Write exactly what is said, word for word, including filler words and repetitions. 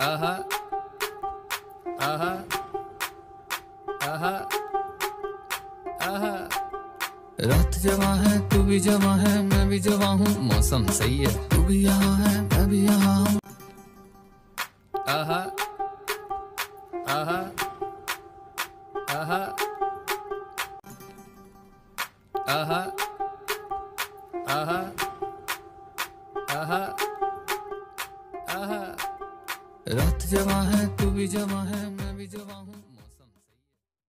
Uh-huh. Uh-huh. Uh-huh. Uh-huh. रात जवां है तू भी जवां है मैं भी जवां हूँ, मौसम सही है तू भी यहाँ है मैं भी यहाँ हूँ। आहा आहा आहा आहा आहा आहा आहा। रात जवां है तू भी जवां है मैं भी जवां हूँ।